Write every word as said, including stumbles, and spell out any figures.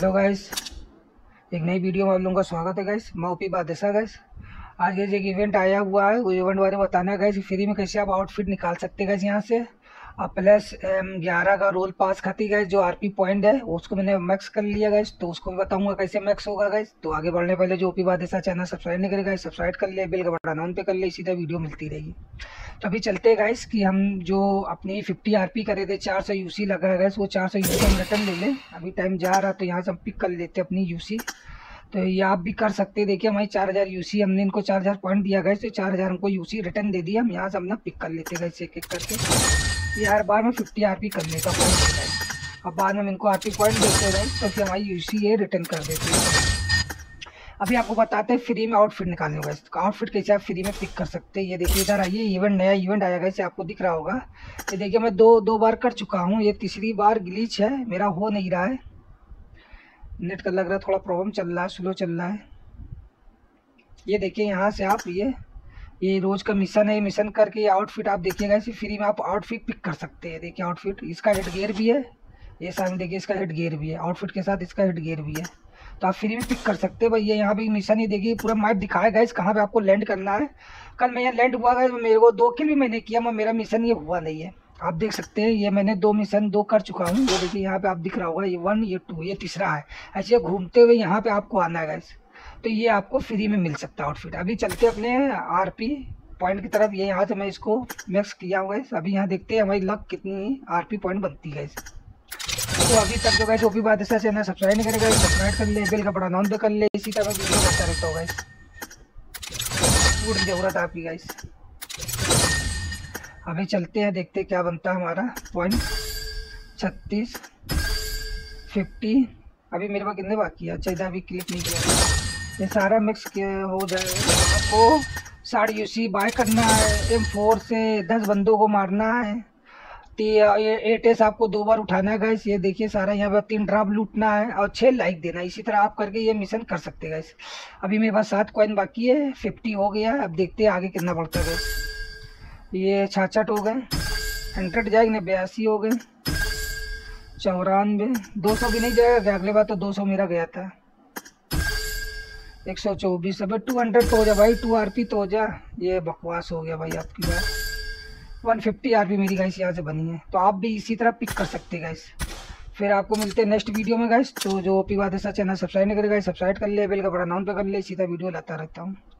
Hello guys, एक नई video में आप लोगों का स्वागत है। गाइस मैं ओपी बादशाह। गाइस आज ये जो इवेंट आया हुआ है वो इवेंट बारे में बताना है। गाइस फ्री में कैसे आप आउटफिट निकाल सकते हैं गाइस यहाँ से। और प्लस ग्यारह का रोल पास खाती गाइस जो आरपी पॉइंट है उसको मैंने मैक्स कर लिया गाइस, तो उसको भी बताऊँगा कैसे मैक्स होगा गाइस। तो आगे बढ़ने पहले जो ओपी बादशाह चैनल सब्सक्राइब नहीं करेगा सब्सक्राइब कर ले, बिल का बटन ऑन पे कर ले, सीधा वीडियो मिलती रहेगी। तो अभी चलते हैं गाइस कि हम जो अपनी पचास आरपी करे थे, चार सौ यूसी लगा है गाइस, वो चार सौ यूसी हम रिटर्न ले लें। अभी टाइम जा रहा तो यहाँ से हम पिक कर लेते अपनी यूसी। तो ये आप भी कर सकते हैं। देखिए हमारी चार हज़ार यूसी, हमने इनको चार हज़ार पॉइंट दिया गाइस, तो चार हज़ार हमको यूसी रिटर्न दे दिया। हम यहाँ से अपना पिक कर लेते गाइस एक एक करके। ये हर बार में पचास आरपी करने का पॉइंट देता है। अब बाद में हम इनको आरपी पॉइंट देते गाइस, तो फिर हमारी यूसी ये रिटर्न कर देते हैं। अभी आपको बताते हैं फ्री में आउटफिट निकालने होगा। इसका आउटफिट कैसे आप फ्री में पिक कर सकते हैं, ये देखिए इधर आइए। इवेंट नया इवेंट आया गाइस, आपको दिख रहा होगा। ये देखिए मैं दो दो बार कर चुका हूँ, ये तीसरी बार ग्लिच है, मेरा हो नहीं रहा है। नेट का लग रहा है थोड़ा प्रॉब्लम चल रहा है, स्लो चल रहा है। ये देखिए यहाँ से आप ये ये रोज़ का मिशन है, मिशन करके ये आउटफिट आप देखिएगा। इसे फ्री में आप आउटफिट पिक कर सकते हैं। देखिए आउटफिट, इसका हेड गियर भी है, ये सामने देखिए इसका हेड गियर भी है, आउटफिट के साथ इसका हेड गियर भी है। तो आप फ्री में पिक कर सकते हैं भाई। ये यहाँ पे मिशन ही देखिए पूरा मैप दिखाया गाइस कहाँ पे आपको लैंड करना है। कल मैं यहाँ लैंड हुआ गाइस, मेरे को दो किल भी मैंने किया, मैं मेरा मिशन ये हुआ नहीं है। आप देख सकते हैं ये मैंने दो मिशन दो कर चुका हूँ। ये देखिए यहाँ पे आप दिख रहा होगा, ये वन ये टू ये तीसरा है। ऐसे घूमते हुए यहाँ पर आपको आना है गाइस, तो ये आपको फ्री में मिल सकता है आउटफिट। अभी चलते अपने आर पी पॉइंट की तरफ। ये यहाँ से मैं इसको मैक्स किया हूँ गाइस। अभी यहाँ देखते हैं हमारी लक कितनी आर पी पॉइंट बनती है। तो अभी तक जो guys OP Badshah channel subscribe नहीं करेगा सब्सक्राइब कर ले, बेल का बटन ऑन पे कर ले, इसी तरह वीडियो आता रहता होगा। पूरी जरूरत आपकी गाइस। अभी चलते हैं देखते क्या बनता है हमारा पॉइंट। छत्तीस फिफ्टी अभी मेरे पास कितने बाकी है। अच्छा इधर अभी क्लिक नहीं किया, ये सारा मिक्स हो जाएगा। आपको साढ़े यूसी बाय करना है, एम फोर से दस बंदों को मारना है, एटेस आपको दो बार उठाना है गाइस। ये देखिए सारा यहाँ पर तीन ड्रॉप लूटना है और छः लाइक देना है। इसी तरह आप करके ये मिशन कर सकते हैं गाइस। अभी मेरे पास सात कॉइन बाकी है, फिफ्टी हो गया। अब देखते हैं आगे कितना बढ़ता है गाइस। ये छाछठ हो गए, हंड्रेड जाएंगे, बयासी हो गए, चौरानवे, दो सौ भी नहीं जाएगा। अगले बार तो दो सौ मेरा गया था। एक सौ चौबीस अब टू हंड्रेड तो हो जा भाई, टू आर पी तो हो जा। ये बकवास हो गया भाई आपकी बात। एक सौ पचास आरपी मेरी गाइस यहाँ से बनी है। तो आप भी इसी तरह पिक कर सकते हैं गाइस। फिर आपको मिलते हैं नेक्स्ट वीडियो में गाइस। तो जो ओपी बादशाह चैनल सब्सक्राइब नहीं करेगा सब्सक्राइब कर ले, बेल का बटन ऑन पे कर ले, सीधा वीडियो लाता रहता हूँ।